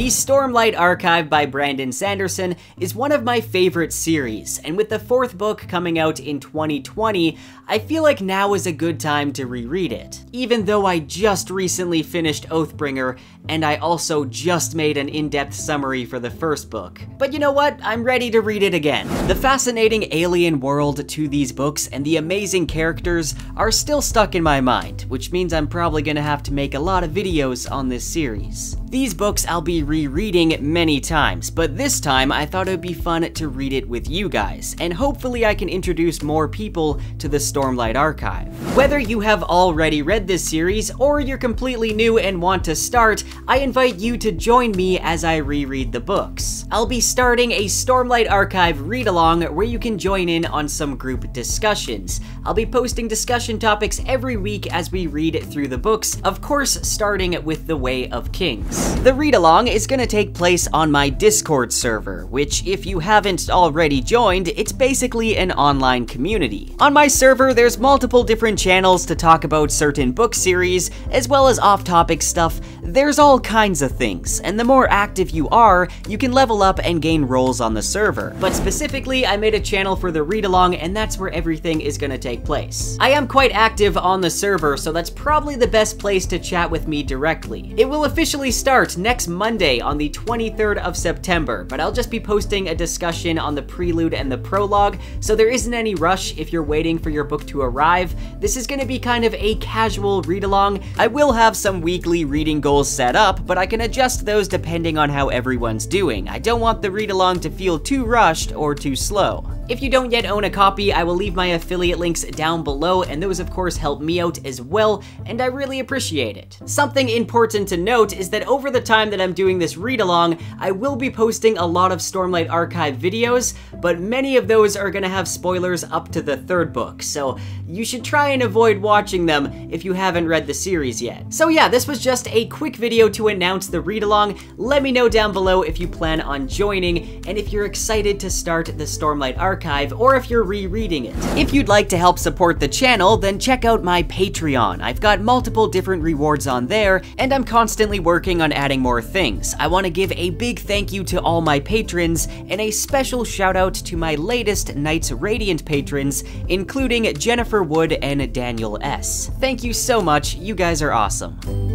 The Stormlight Archive by Brandon Sanderson is one of my favorite series, and with the fourth book coming out in 2020, I feel like now is a good time to reread it. Even though I just recently finished Oathbringer, and I also just made an in-depth summary for the first book. But you know what? I'm ready to read it again. The fascinating alien world to these books and the amazing characters are still stuck in my mind, which means I'm probably gonna have to make a lot of videos on this series. These books I'll be rereading many times, but this time I thought it would be fun to read it with you guys, and hopefully I can introduce more people to the Stormlight Archive. Whether you have already read this series, or you're completely new and want to start, I invite you to join me as I reread the books. I'll be starting a Stormlight Archive read-along where you can join in on some group discussions. I'll be posting discussion topics every week as we read through the books, of course starting with The Way of Kings. The read-along is going to take place on my Discord server, which if you haven't already joined, it's basically an online community. On my server, there's multiple different channels to talk about certain book series, as well as off-topic stuff. There's all kinds of things, and the more active you are, you can level up and gain roles on the server. But specifically, I made a channel for the read-along, and that's where everything is going to take place. I am quite active on the server, so that's probably the best place to chat with me directly. It will officially start next Monday on the 23rd of September, but I'll just be posting a discussion on the prelude and the prologue, so there isn't any rush if you're waiting for your book to arrive. This is going to be kind of a casual read-along. I will have some weekly reading goals set up, but I can adjust those depending on how everyone's doing. I don't want the read-along to feel too rushed or too slow. If you don't yet own a copy, I will leave my affiliate links down below, and those of course help me out as well, and I really appreciate it. Something important to note is that over the time that I'm doing this read-along, I will be posting a lot of Stormlight Archive videos, but many of those are gonna have spoilers up to the third book, so you should try and avoid watching them if you haven't read the series yet. So yeah, this was just a quick video to announce the read-along. Let me know down below if you plan on joining, and if you're excited to start the Stormlight Archive, or if you're rereading it. If you'd like to help support the channel, then check out my Patreon. I've got multiple different rewards on there, and I'm constantly working on adding more things. I want to give a big thank you to all my patrons, and a special shout out to my latest Knights Radiant patrons, including Jennifer Wood and Daniel S. Thank you so much, you guys are awesome.